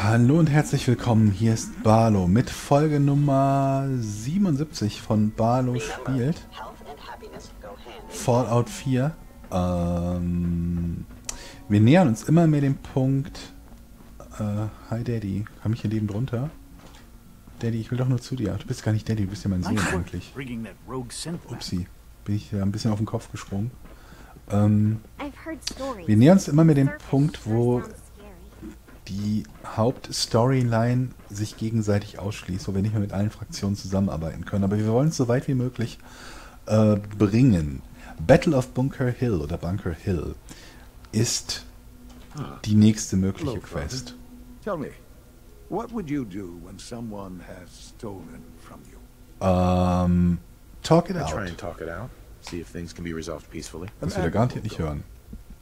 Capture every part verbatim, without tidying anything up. Hallo und herzlich willkommen, hier ist Barlo mit Folge Nummer siebenundsiebzig von Barlo spielt Fallout vier. Ähm, wir nähern uns immer mehr dem Punkt. Äh, hi Daddy, komm ich hier neben drunter? Daddy, ich will doch nur zu dir. Du bist gar nicht Daddy, du bist ja mein Sohn eigentlich. Upsi, bin ich ja ein bisschen auf den Kopf gesprungen. Ähm, wir nähern uns immer mehr dem Punkt, wo die Hauptstoryline sich gegenseitig ausschließt, wo wir nicht mehr mit allen Fraktionen zusammenarbeiten können. Aber wir wollen es so weit wie möglich äh, bringen. Battle of Bunker Hill oder Bunker Hill ist die nächste mögliche Hello, Quest. Tell me, what would you do when someone has stolen from you? Um, talk it out. Try and talk it out. See if things can be resolved peacefully. Das wird er garantiert nicht hören.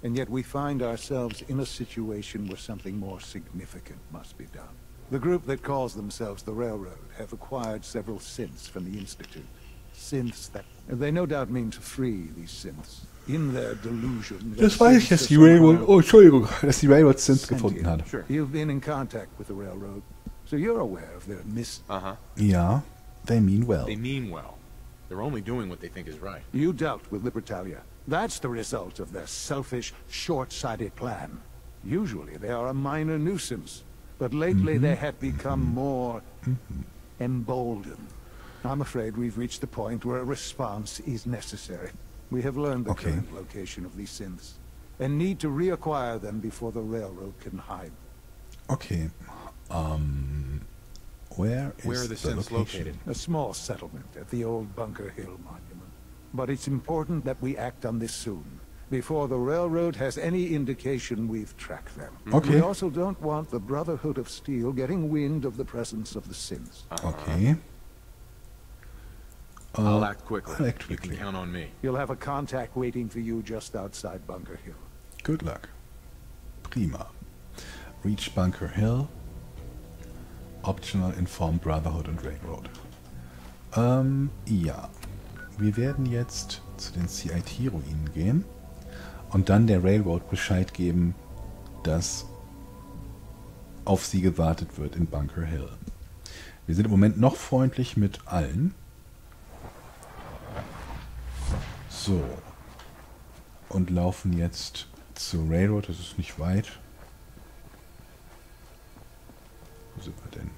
And yet we find ourselves in a situation where something more significant must be done. The group that calls themselves the Railroad have acquired several synths from the Institute. Synths that... And they no doubt mean to free these synths. In their delusion... Das weiß ich, dass die Railroad... Oh, Entschuldigung. Dass die Railroad Synths gefunden hat. You've been in contact with the Railroad, so you're aware of their mis... Uh-huh. Yeah, they mean well. They mean well. They're only doing what they think is right. You dealt with Libertalia. That's the result of their selfish, short-sighted plan. Usually they are a minor nuisance, but lately mm-hmm. they have become mm-hmm. more mm-hmm. emboldened. I'm afraid we've reached the point where a response is necessary. We have learned the okay. current location of these synths, and need to reacquire them before the railroad can hide. Okay, um... where is where are the, the synths located? A small settlement at the old Bunker Hill monument. But it's important that we act on this soon, before the railroad has any indication we've tracked them. Okay. We also don't want the Brotherhood of Steel getting wind of the presence of the synths. Okay. Uh, I'll act quickly. I'll act quickly. You can count on me. You'll have a contact waiting for you just outside Bunker Hill. Good luck. Prima. Reach Bunker Hill. Optional inform Brotherhood and Railroad. Um, ja. Wir werden jetzt zu den C I T-Ruinen gehen und dann der Railroad Bescheid geben, dass auf sie gewartet wird in Bunker Hill. Wir sind im Moment noch freundlich mit allen. So. Und laufen jetzt zur Railroad, das ist nicht weit. Wo sind wir denn?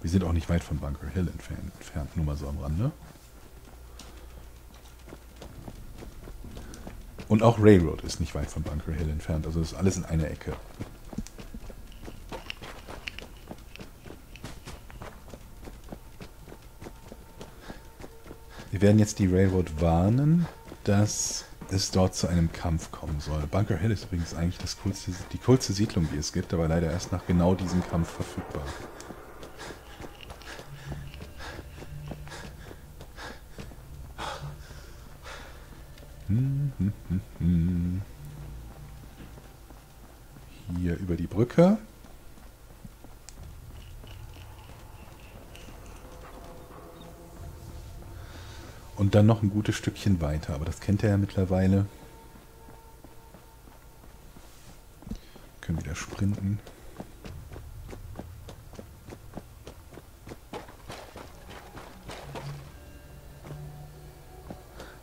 Wir sind auch nicht weit von Bunker Hill entfernt, nur mal so am Rande. Und auch Railroad ist nicht weit von Bunker Hill entfernt, also ist alles in einer Ecke. Wir werden jetzt die Railroad warnen, dass es dort zu einem Kampf kommen soll. Bunker Hill ist übrigens eigentlich das coolste, die coolste Siedlung, die es gibt, aber leider erst nach genau diesem Kampf verfügbar. Hier über die Brücke. Und dann noch ein gutes Stückchen weiter, aber das kennt er ja mittlerweile. Können wieder sprinten.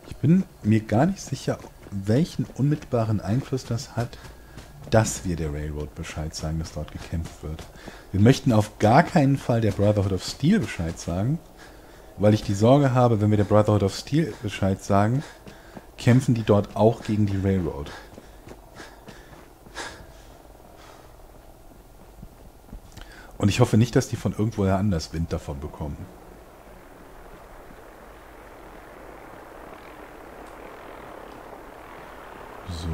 Ich bin mir gar nicht sicher, welchen unmittelbaren Einfluss das hat, dass wir der Railroad Bescheid sagen, dass dort gekämpft wird. Wir möchten auf gar keinen Fall der Brotherhood of Steel Bescheid sagen, weil ich die Sorge habe, wenn wir der Brotherhood of Steel Bescheid sagen, kämpfen die dort auch gegen die Railroad. Und ich hoffe nicht, dass die von irgendwoher anders Wind davon bekommen. So.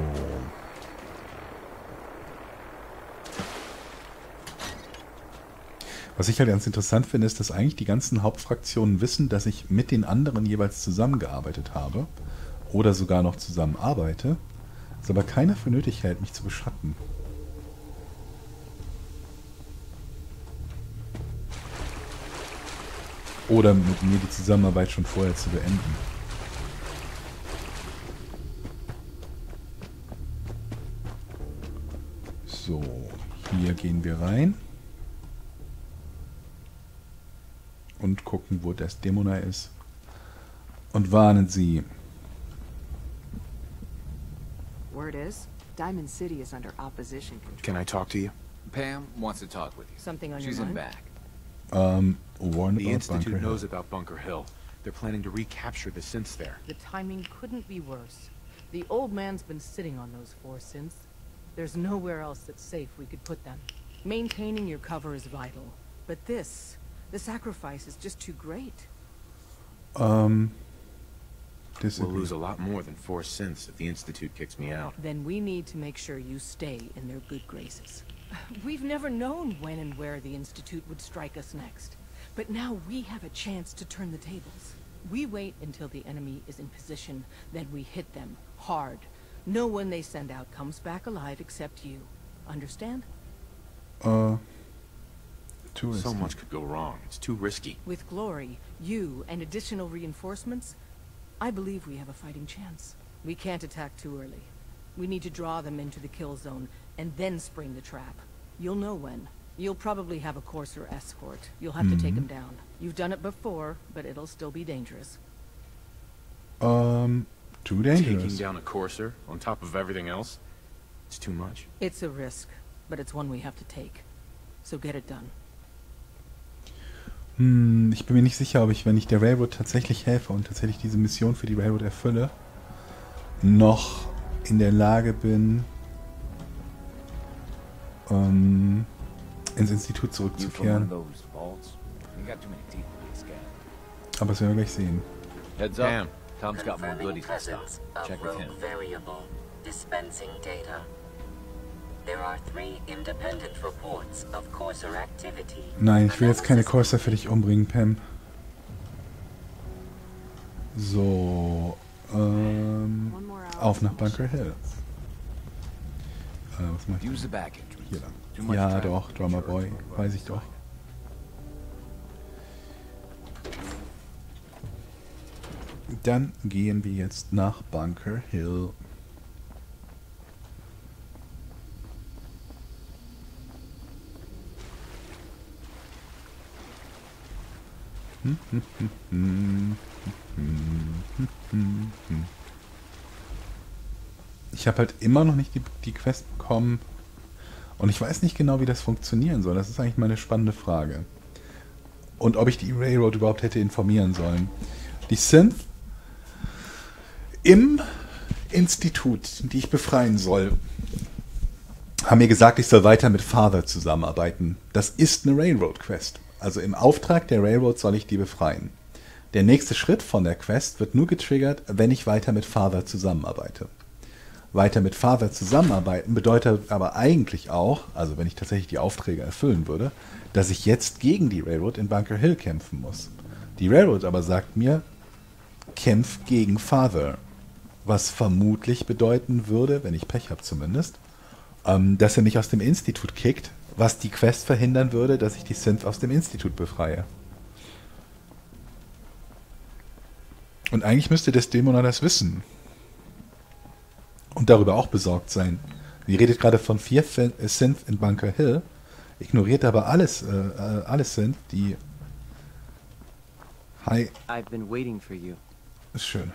Was ich halt ganz interessant finde, ist, dass eigentlich die ganzen Hauptfraktionen wissen, dass ich mit den anderen jeweils zusammengearbeitet habe oder sogar noch zusammenarbeite, es aber keiner für nötig hält, mich zu beschatten. Oder mit mir die Zusammenarbeit schon vorher zu beenden. Hier gehen wir rein. Und gucken, wo das Dämona ist. Und warnen sie. Word is, Diamond City is under opposition control. Can I talk to you? Pam wants to talk with you. Something on your mind? She's in back. Um, warn the Institute knows about Bunker Hill. They're planning to recapture the synths there. The timing couldn't be worse. The old man's been sitting on those four synths. There's nowhere else that's safe we could put them. Maintaining your cover is vital, but this, the sacrifice is just too great. Um, we'll lose a lot more than four synths if the Institute kicks me out. Then we need to make sure you stay in their good graces. We've never known when and where the Institute would strike us next. But now we have a chance to turn the tables. We wait until the enemy is in position, then we hit them hard. No one they send out comes back alive except you. Understand? Uh, too so much could go wrong. It's too risky. With Glory, you, and additional reinforcements, I believe we have a fighting chance. We can't attack too early. We need to draw them into the kill zone and then spring the trap. You'll know when. You'll probably have a Corsair escort. You'll have mm-hmm. to take them down. You've done it before, but it'll still be dangerous. Um, too dangerous. Taking down a Corsair on top of everything else? It's too much. It's a risk, but it's one we have to take. So get it done. Hm, ich bin mir nicht sicher, ob ich, wenn ich der Railroad tatsächlich helfe und tatsächlich diese Mission für die Railroad erfülle, noch in der Lage bin, ähm, ins Institut zurückzukehren. Aber das werden wir gleich sehen. Heads up. Tom's got more goodies and stuff. Check with him. Variable dispensing data. There are three independent reports of Corsair activity. Nein, ich will jetzt keine Corsair für dich umbringen, Pam. So, ähm, auf nach Bunker Hill. Äh, was mache ich? Hier lang. Ja, doch, Drama Boy, weiß ich doch. Dann gehen wir jetzt nach Bunker Hill. Ich habe halt immer noch nicht die, die Quest bekommen. Und ich weiß nicht genau, wie das funktionieren soll. Das ist eigentlich mal eine spannende Frage. Und ob ich die Railroad überhaupt hätte informieren sollen. Die Synth im Institut, die ich befreien soll, haben mir gesagt, ich soll weiter mit Father zusammenarbeiten. Das ist eine Railroad-Quest. Also im Auftrag der Railroad soll ich die befreien. Der nächste Schritt von der Quest wird nur getriggert, wenn ich weiter mit Father zusammenarbeite. Weiter mit Father zusammenarbeiten bedeutet aber eigentlich auch, also wenn ich tatsächlich die Aufträge erfüllen würde, dass ich jetzt gegen die Railroad in Bunker Hill kämpfen muss. Die Railroad aber sagt mir, kämpf gegen Father. Was vermutlich bedeuten würde, wenn ich Pech habe zumindest, ähm, dass er mich aus dem Institut kickt, was die Quest verhindern würde, dass ich die Synth aus dem Institut befreie. Und eigentlich müsste das Dämona das wissen. Und darüber auch besorgt sein. Sie redet gerade von vier Synth in Bunker Hill, ignoriert aber alles, äh, alles Synth, die... Hi. I've been waiting for you. Ist schön.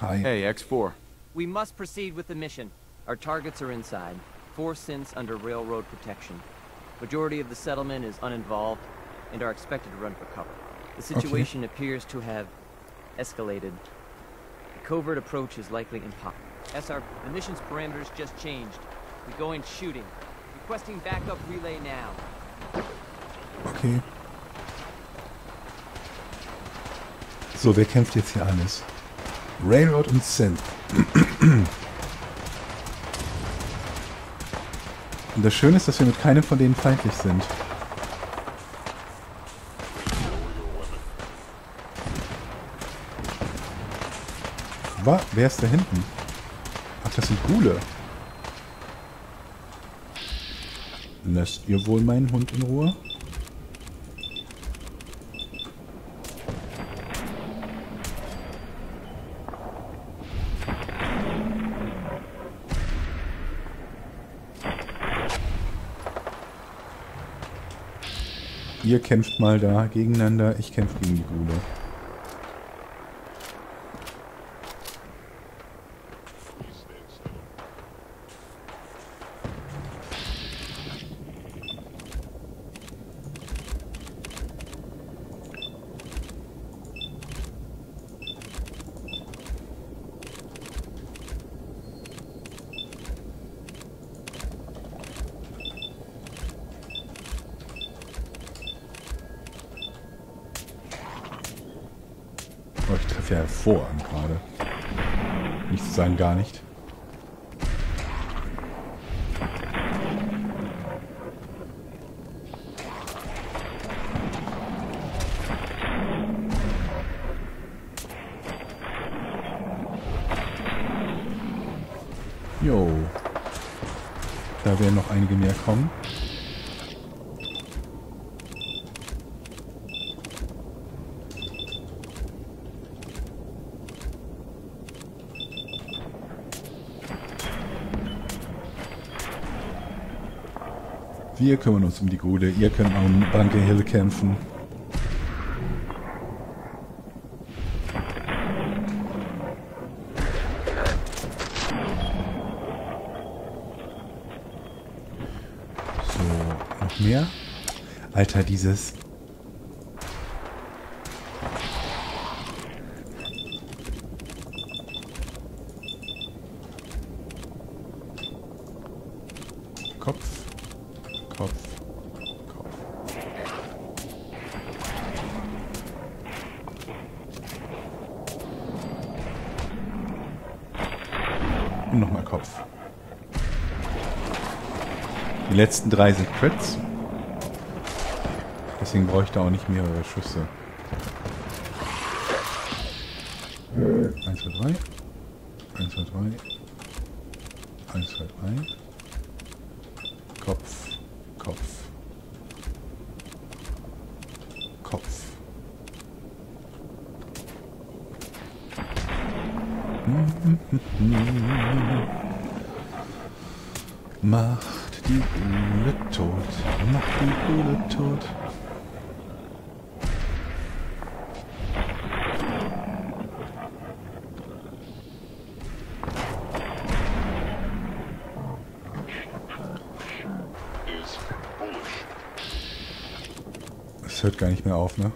Hi. Hey, X four. We must proceed with the mission. Our targets are inside. Four synths under railroad protection. Majority of the settlement is uninvolved and are expected to run for cover. The situation okay. appears to have escalated. Covert approach is likely impossible. S R, the mission's parameters just changed. We're going shooting. Requesting backup relay now. Okay. So, wer kämpft jetzt hier alles? Railroad und Synth. Und das Schöne ist, dass wir mit keinem von denen feindlich sind. Wa? Wer ist da hinten? Ach, das sind Ghule. Lasst ihr wohl meinen Hund in Ruhe? Ihr kämpft mal da gegeneinander, ich kämpfe gegen die Gule. Hervorragend gerade. Nichts zu sagen, gar nicht. Jo. Da werden noch einige mehr kommen. Wir kümmern uns um die Gule, ihr könnt um Bunker Hill kämpfen. So, noch mehr. Alter, dieses... Nochmal Kopf. Die letzten drei sind Crits. Deswegen brauche ich da auch nicht mehrere Schüsse. eins, zwei, drei. eins, zwei, drei. eins, zwei, drei. Kopf. Kopf. Kopf. Macht die Gule tot. Macht die Gule tot. Es hört gar nicht mehr auf, ne?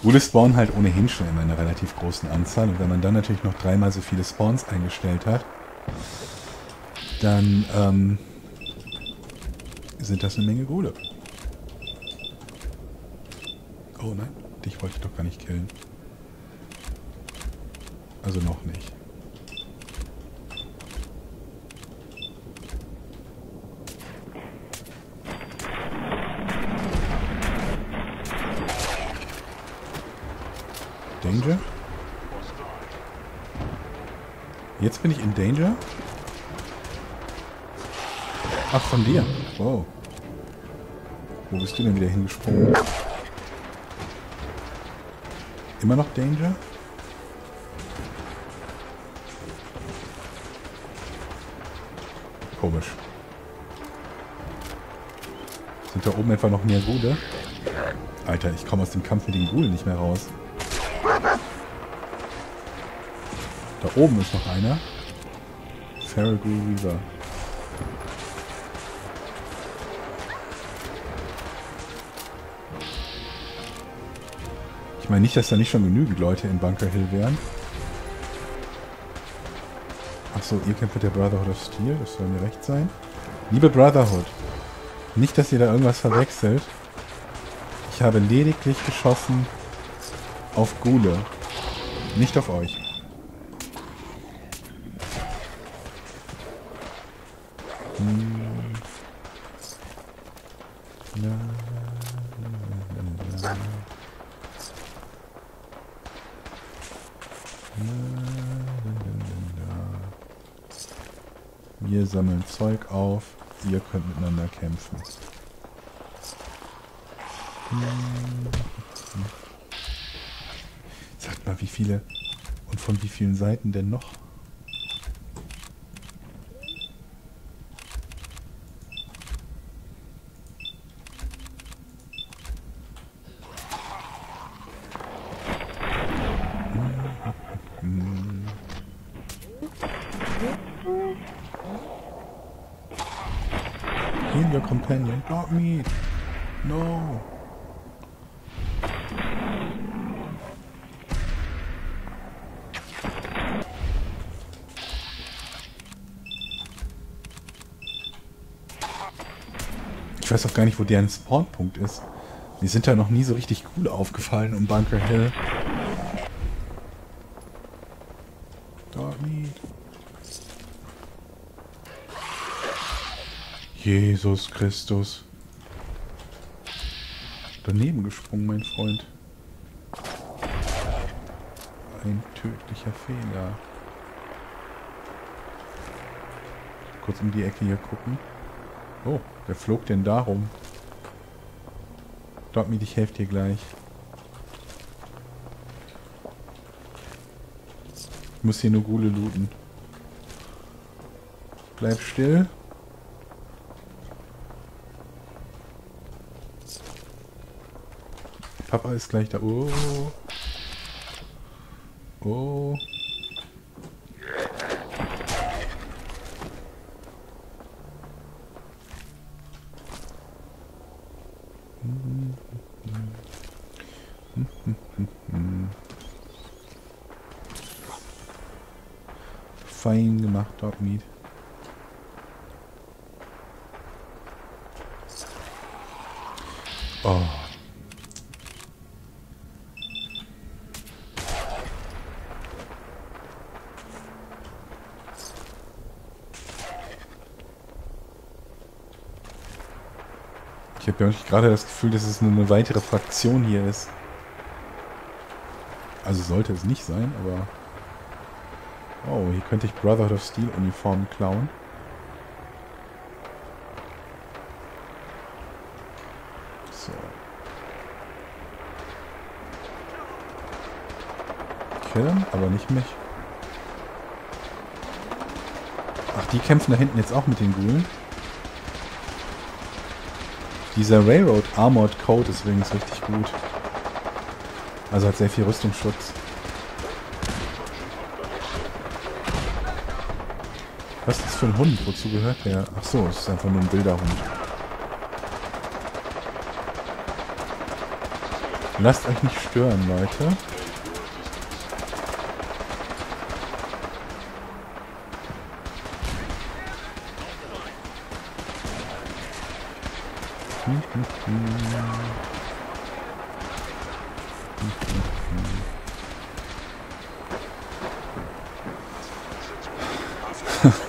Gule spawnen halt ohnehin schon immer in einer relativ großen Anzahl und wenn man dann natürlich noch dreimal so viele Spawns eingestellt hat, dann ähm, sind das eine Menge Gule. Oh nein, dich wollte ich doch gar nicht killen. Also noch nicht. Danger? Jetzt bin ich in Danger? Ach, von dir. Wow. Wo bist du denn wieder hingesprungen? Immer noch Danger? Komisch. Sind da oben etwa noch mehr Gule? Alter, ich komme aus dem Kampf mit den Gulen nicht mehr raus. Da oben ist noch einer. Farragut River. Ich meine nicht, dass da nicht schon genügend Leute in Bunker Hill wären. Achso, ihr kämpft mit der Brotherhood of Steel. Das soll mir recht sein. Liebe Brotherhood, nicht, dass ihr da irgendwas verwechselt. Ich habe lediglich geschossen auf Gule. Nicht auf euch. Wir sammeln Zeug auf. ihr könnt miteinander kämpfen. Sagt mal, wie viele und von wie vielen Seiten denn noch? Your companion, not me. No. Ich weiß auch gar nicht, wo deren Spawnpunkt ist. Mir sind da noch nie so richtig cool aufgefallen um Bunker Hill. Not me. Jesus Christus. Daneben gesprungen, mein Freund. Ein tödlicher Fehler. Kurz um die Ecke hier gucken. Oh, wer flog denn da rum? Dort mit, ich helfe dir gleich. Ich muss hier nur Gule looten. Bleib still. Papa ist gleich da. Oh. Oh. Fein gemacht, Dogmeat. Oh. Ich habe ja nicht gerade das Gefühl, dass es nur eine weitere Fraktion hier ist. Also sollte es nicht sein, aber... Oh, hier könnte ich Brotherhood of Steel Uniformen klauen. So. Killen, aber nicht mich. Ach, die kämpfen da hinten jetzt auch mit den Ghoulen. Dieser Railroad Armored Code ist übrigens richtig gut. Also hat sehr viel Rüstungsschutz. Was ist das für ein Hund? Wozu gehört der? Ach so, es ist einfach nur ein Bilderhund. Lasst euch nicht stören, Leute.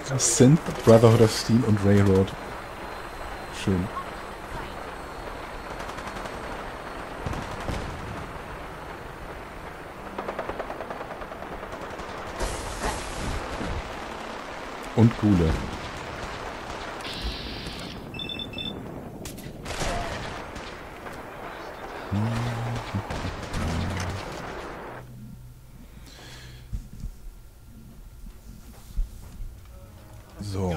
Das sind Brotherhood of Steel und Railroad. Schön. Und Ghule. So.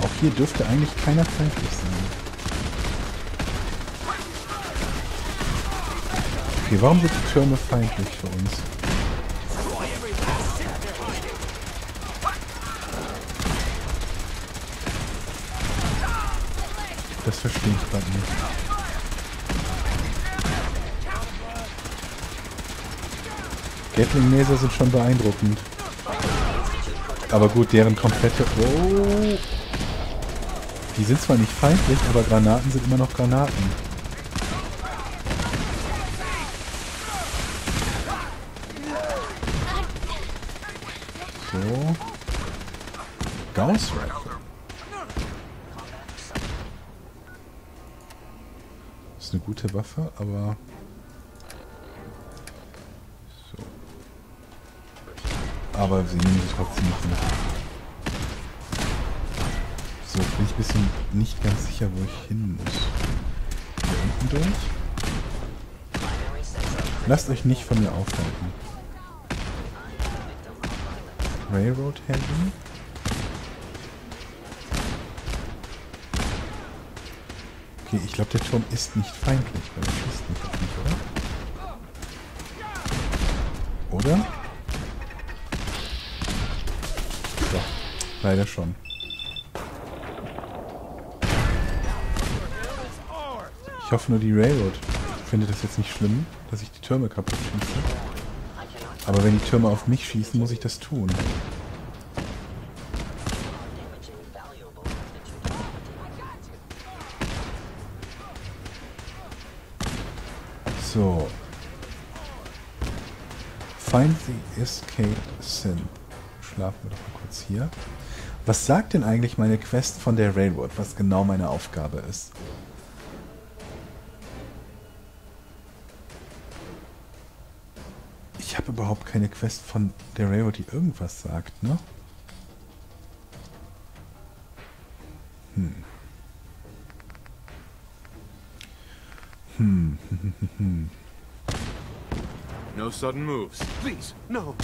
Auch hier dürfte eigentlich keiner feindlich sein. Okay, warum sind die Türme feindlich für uns? Das verstehe ich gerade nicht. Gatling-Mäser sind schon beeindruckend. Aber gut, deren komplette... Oh. Die sind zwar nicht feindlich, aber Granaten sind immer noch Granaten. So. Gauss Rifle. Ist eine gute Waffe, aber... aber sie nehmen sich trotzdem nicht mit. So, bin ich ein bisschen nicht ganz sicher, wo ich hin muss. Hier unten durch? Lasst euch nicht von mir aufhalten. Railroad Handling? Okay, ich glaube, der Turm ist nicht feindlich, weil er schießt nicht auf mich, oder? Oder? So, leider schon. Ich hoffe nur, die Railroad findet das jetzt nicht schlimm, dass ich die Türme kaputt schieße. Aber wenn die Türme auf mich schießen, muss ich das tun. So. Find the escape synth. Schlafen wir doch mal kurz hier. Was sagt denn eigentlich meine Quest von der Railroad, was genau meine Aufgabe ist? Ich habe überhaupt keine Quest von der Railroad, die irgendwas sagt, ne? Hm. Hm. No sudden moves. Please, no.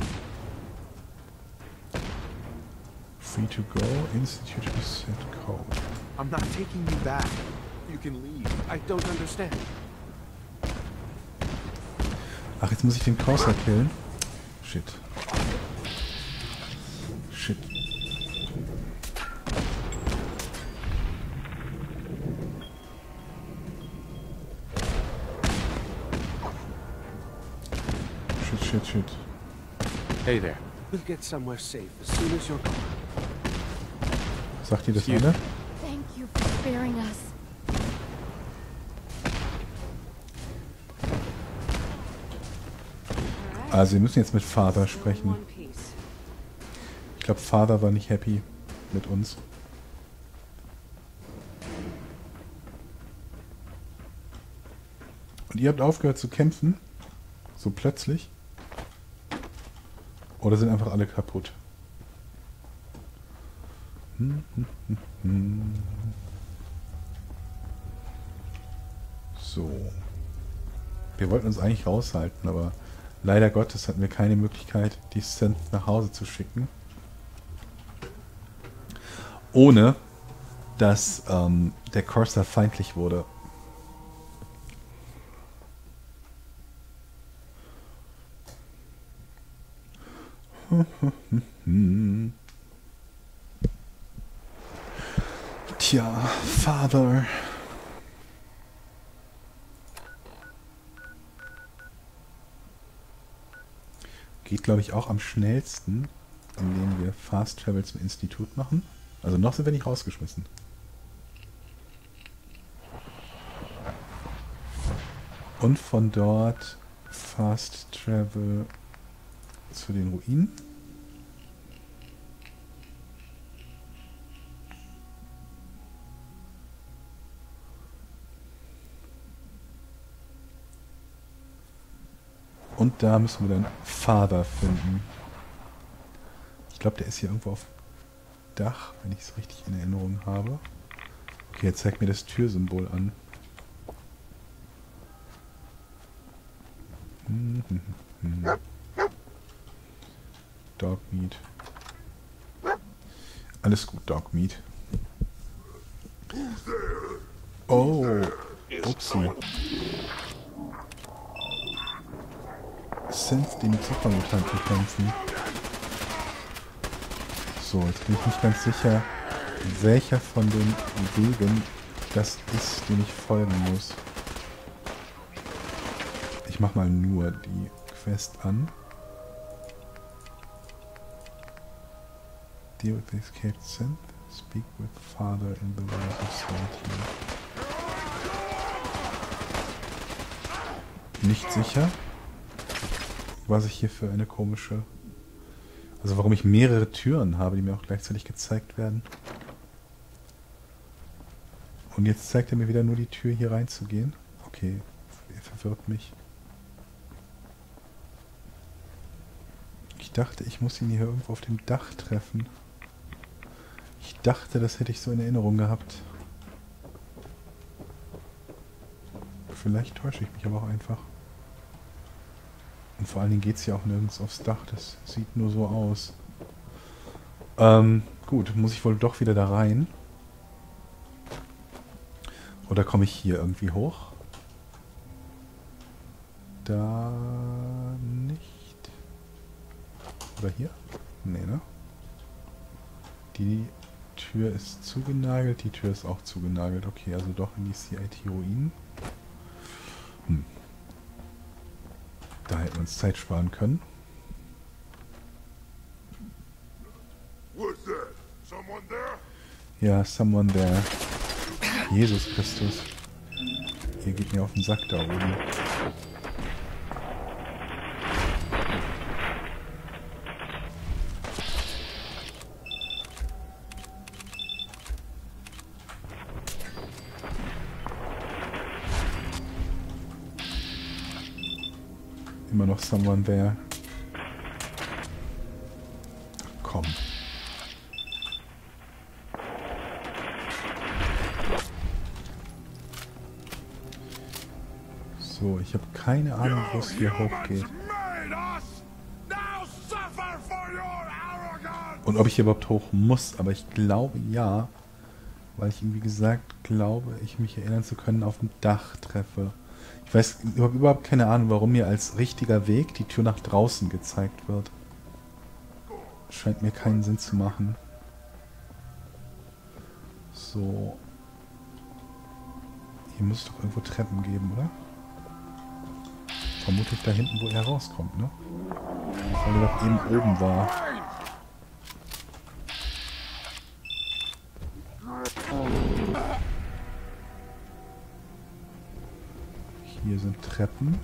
Free to go, institute reset code. I'm not taking you back. You can leave. I don't understand. Ach, jetzt muss ich den Corsair killen. Shit. Shit. Shit, shit. Hey there. We'll get somewhere safe as soon as you're gone. Sagt ihr das alle? Thank you for sparing us. Also wir müssen jetzt mit Father sprechen. Ich glaube, Father war nicht happy mit uns. Und ihr habt aufgehört zu kämpfen? So plötzlich? Oder sind einfach alle kaputt? Hm, hm, hm, hm. So. Wir wollten uns eigentlich raushalten, aber leider Gottes hatten wir keine Möglichkeit, die Synth nach Hause zu schicken. Ohne, dass ähm, der Corsair feindlich wurde. Tja, Father. Geht, glaube ich, auch am schnellsten, indem wir Fast Travel zum Institut machen. Also noch sind wir nicht rausgeschmissen. Und von dort Fast Travel zu den Ruinen. Und da müssen wir dann Father finden. Ich glaube, der ist hier irgendwo auf dem Dach, wenn ich es richtig in Erinnerung habe. Okay, jetzt zeigt mir das Türsymbol an. Dog Meat. Alles gut, Dog Meat. Oh, upsie. Synth, die mit Zuckermutanten kämpfen. So, jetzt bin ich nicht ganz sicher, welcher von den Wegen das ist, den ich folgen muss. Ich mach mal nur die Quest an. Deal with the escaped Synth. Speak with Father in the world of Satan. Nicht sicher, was ich hier für eine komische... Also warum ich mehrere Türen habe, die mir auch gleichzeitig gezeigt werden. Und jetzt zeigt er mir wieder nur die Tür, hier reinzugehen. Okay, er verwirrt mich. Ich dachte, ich muss ihn hier irgendwo auf dem Dach treffen. Ich dachte, das hätte ich so in Erinnerung gehabt. Vielleicht täusche ich mich aber auch einfach. Und vor allen Dingen geht es ja auch nirgends aufs Dach. Das sieht nur so aus. Ähm, gut, muss ich wohl doch wieder da rein. Oder komme ich hier irgendwie hoch? Da nicht. Oder hier? Nee, ne? Die Tür ist zugenagelt. Die Tür ist auch zugenagelt. Okay, also doch in die C I T-Ruinen. Hm. Da hätten wir uns Zeit sparen können. Ja, someone there. Jesus Christus. Hier geht mir auf den Sack da oben. Immer noch someone there. Ach, komm. So, ich habe keine Ahnung, wo es hier hochgeht. Und ob ich hier überhaupt hoch muss, aber ich glaube ja, weil ich ihm, wie gesagt, glaube, ich mich erinnern zu können, auf dem Dach treffe. Ich weiß, ich habe überhaupt keine Ahnung, warum mir als richtiger Weg die Tür nach draußen gezeigt wird. Scheint mir keinen Sinn zu machen. So. Hier muss es doch irgendwo Treppen geben, oder? Vermutlich da hinten, wo er rauskommt, ne? Weil er doch eben oben war. Hier sind Treppen.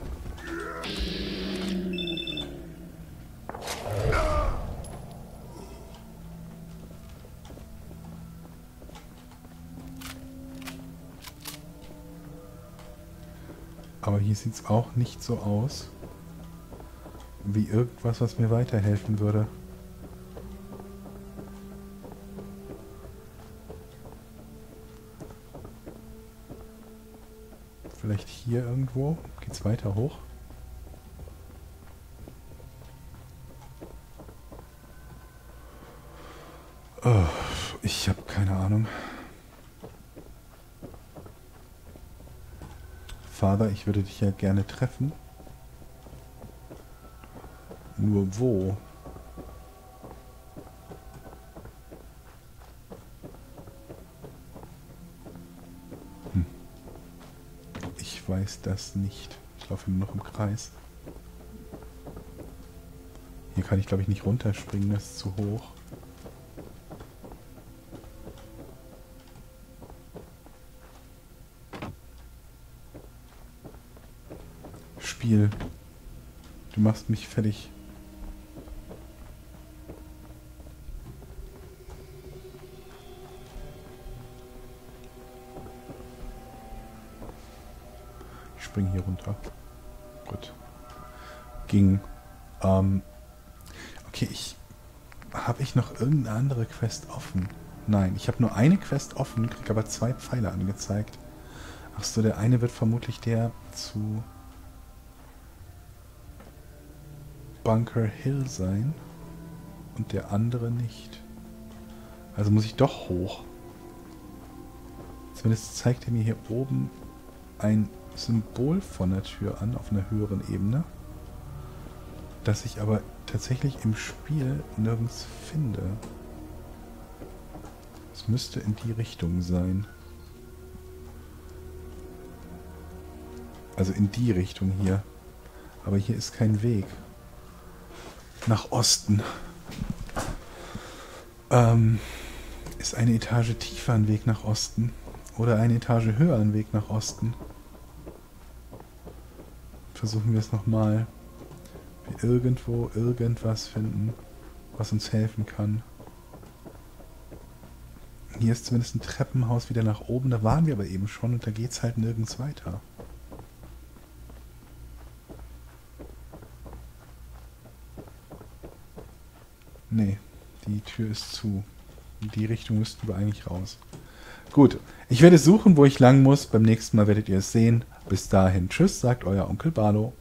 Aber hier sieht es auch nicht so aus, wie irgendwas, was mir weiterhelfen würde. Vielleicht hier irgendwo? Geht's weiter hoch? Oh, ich habe keine Ahnung. Vater, ich würde dich ja gerne treffen. Nur wo? Weiß das nicht. Ich laufe immer noch im Kreis. Hier kann ich, glaube ich, nicht runterspringen, das ist zu hoch. Spiel. Du machst mich fertig. Springen hier runter. Gut. Ging. Ähm. Okay, ich... Habe ich noch irgendeine andere Quest offen? Nein, ich habe nur eine Quest offen, kriege aber zwei Pfeile angezeigt. Achso, der eine wird vermutlich der zu... Bunker Hill sein. Und der andere nicht. Also muss ich doch hoch. Zumindest zeigt er mir hier oben ein... Symbol von der Tür an, auf einer höheren Ebene, das ich aber tatsächlich im Spiel nirgends finde. Es müsste in die Richtung sein. Also in die Richtung hier. Aber hier ist kein Weg. Nach Osten. Ähm, ist eine Etage tiefer ein Weg nach Osten? Oder eine Etage höher ein Weg nach Osten? Versuchen wir es nochmal. Wir irgendwo irgendwas finden, was uns helfen kann. Hier ist zumindest ein Treppenhaus wieder nach oben. Da waren wir aber eben schon und da geht es halt nirgends weiter. Nee, die Tür ist zu. In die Richtung müssten wir eigentlich raus. Gut, ich werde suchen, wo ich lang muss. Beim nächsten Mal werdet ihr es sehen. Bis dahin, tschüss, sagt euer Onkel Barlo.